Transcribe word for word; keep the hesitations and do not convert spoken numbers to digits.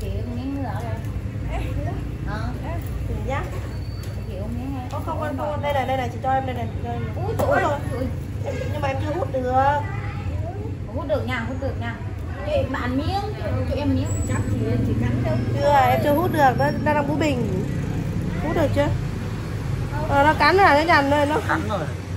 chị không miếng nữa đây. Ờ. Giá. Chị không miếng. Có không ăn không? Đây này, đây này chị cho em đây này. Úi tụi rồi. Nhưng mà em chưa hút được. Không hút được nha, hút được nha. Chị bạn miếng, cho em miếng chắc chị chỉ cắn đâu. Chưa, em chưa hút được, nó đang bú bình. Hút được chưa? Ờ, nó cắn rồi cái nhằn rồi nó cắn rồi.